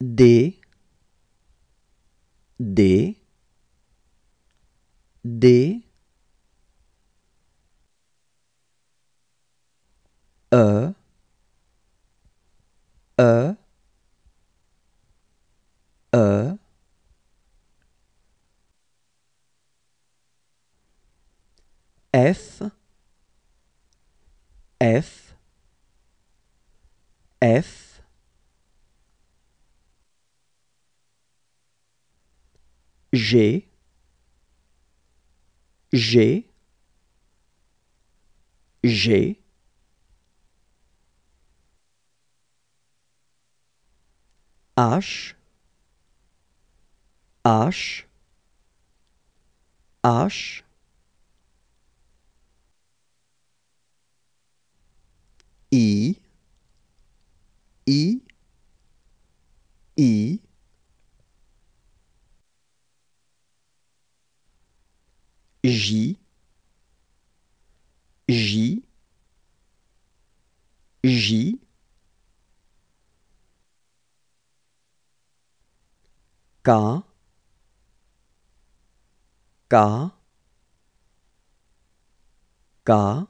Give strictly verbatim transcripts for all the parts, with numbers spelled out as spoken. D, D, D, E, E, E, F, F, F, G, G, G, H, H, H, I, I, I, J, J, J, K, K, K,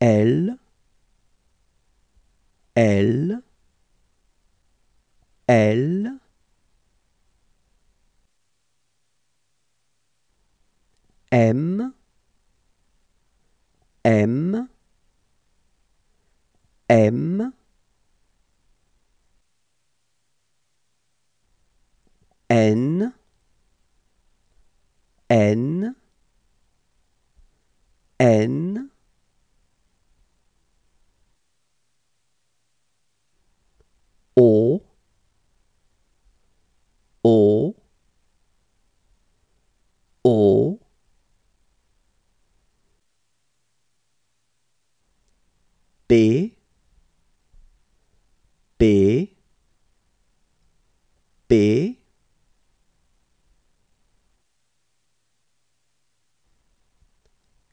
L, L, L, M, M, M, N, N, N, O, O, O, P, P, P,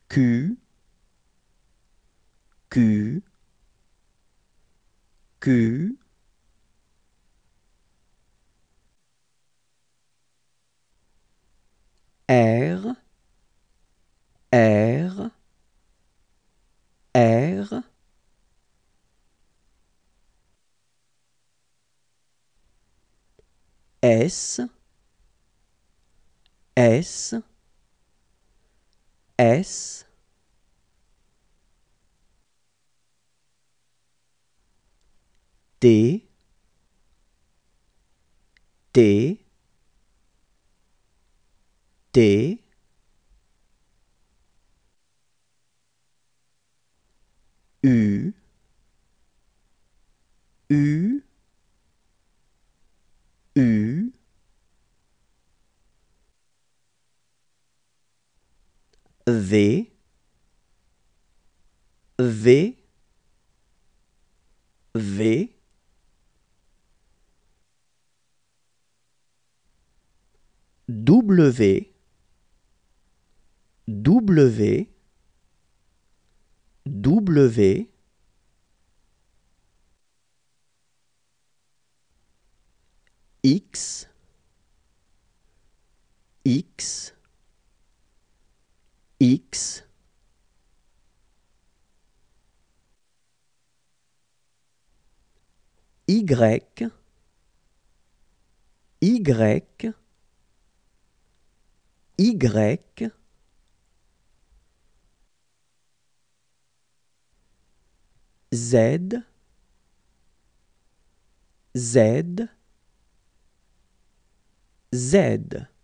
Q, Q, Q, R, R, R, S, S, S, T, T, T, U, U, U, V, V, V, W, W, W, X, X, X, Y, Y, Y, Z, Z, Z.